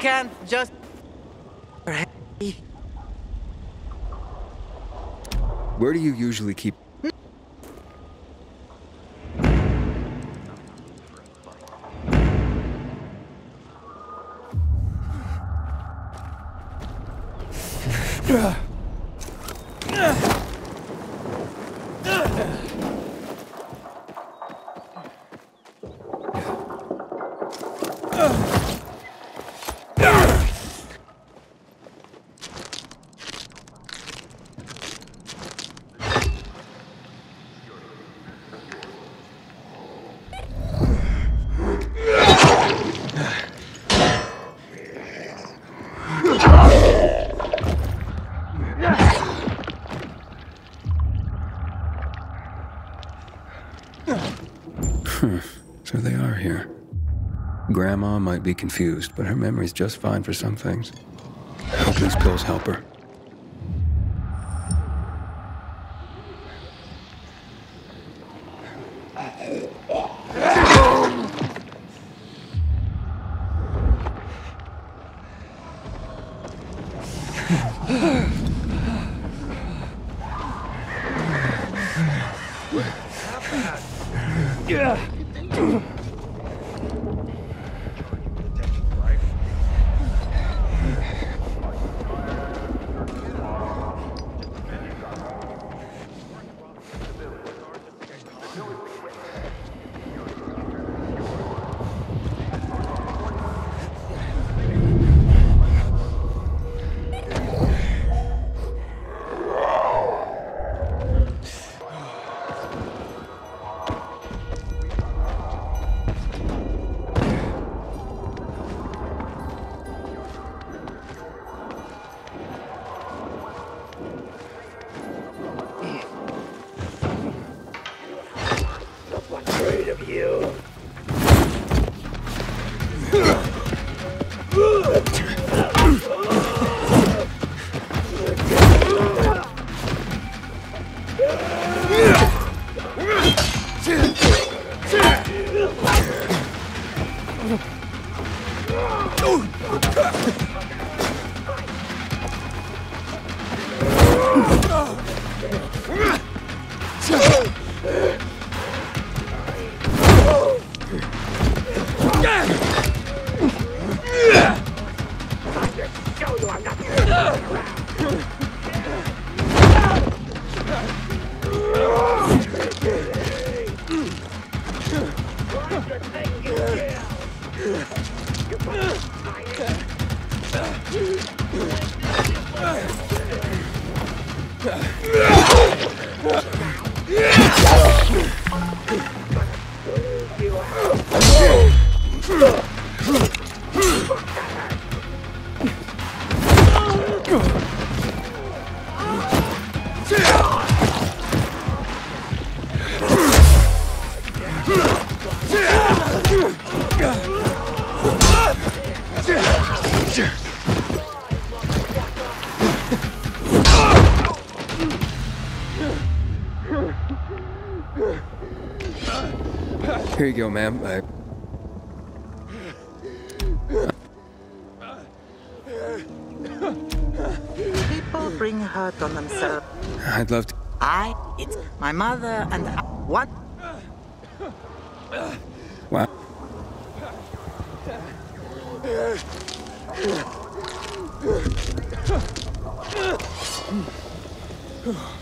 can't just... Where do you usually keep... So they are here. Grandma might be confused, but her memory's just fine for some things. I hope these pills help her. Here you go, ma'am. People bring hurt on themselves. I'd love to. It's my mother and I. What? Wow.